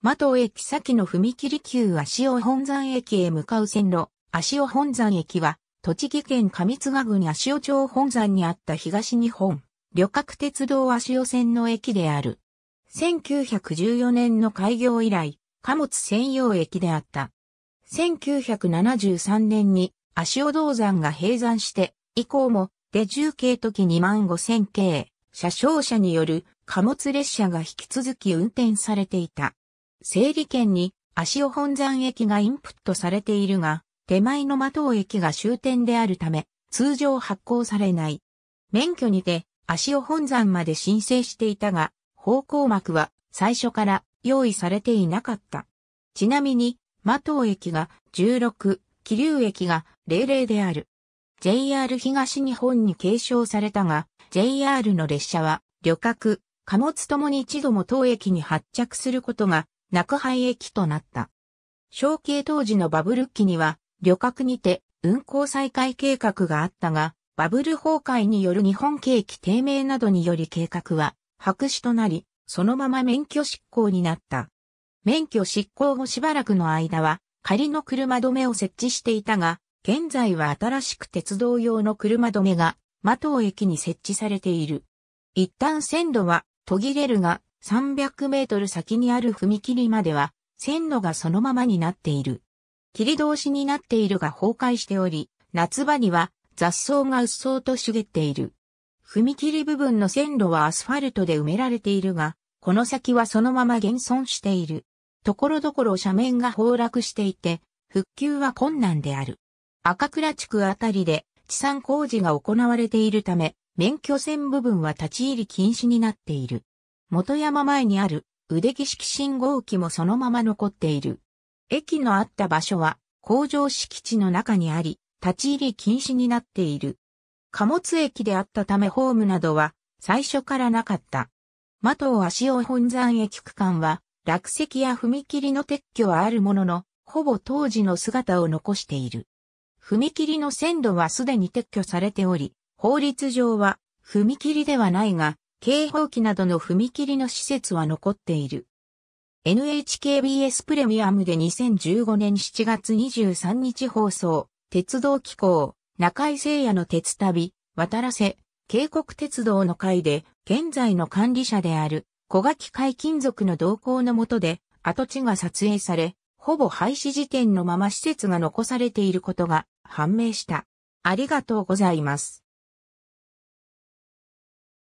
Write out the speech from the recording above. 間藤駅先の踏切旧足尾本山駅へ向かう線路、足尾本山駅は、栃木県上津賀郡足尾町本山にあった東日本、旅客鉄道足尾線の駅である。1914年の開業以来、貨物専用駅であった。1973年に足尾銅山が閉山して、以降も、で10系時25000系、車掌車による貨物列車が引き続き運転されていた。整理券に足尾本山駅がインプットされているが、手前の間藤駅が終点であるため、通常発行されない。免許にて足尾本山まで申請していたが、方向幕は最初から用意されていなかった。ちなみに、間藤駅が16、桐生駅が00である。JR 東日本に継承されたが、JR の列車は旅客、貨物ともに一度も当駅に発着することがなく廃駅となった。承継当時のバブル期には旅客にて運行再開計画があったが、バブル崩壊による日本景気低迷などにより計画は白紙となり、そのまま免許失効になった。免許失効後しばらくの間は仮の車止めを設置していたが、現在は新しく鉄道用の車止めが間藤駅に設置されている。一旦線路は途切れるが300メートル先にある踏切までは線路がそのままになっている。切通しになっているが崩壊しており、夏場には雑草がうっそうと茂っている。踏切部分の線路はアスファルトで埋められているが、この先はそのまま現存している。ところどころ斜面が崩落していて、復旧は困難である。赤倉地区あたりで治山工事が行われているため、免許線部分は立ち入り禁止になっている。本山前にある腕木式信号機もそのまま残っている。駅のあった場所は工場敷地の中にあり、立ち入り禁止になっている。貨物駅であったためホームなどは最初からなかった。間藤足尾本山駅区間は落石や踏切の撤去はあるものの、ほぼ当時の姿を残している。踏切の線路はすでに撤去されており、法律上は踏切ではないが、警報機などの踏切の施設は残っている。NHKBS プレミアムで2015年7月23日放送、鉄道機構、中井聖也の鉄旅、渡良瀬、渓谷鉄道の会で、現在の管理者である小垣海金属の動向の下で、跡地が撮影され、ほぼ廃止時点のまま施設が残されていることが判明した。ありがとうございます。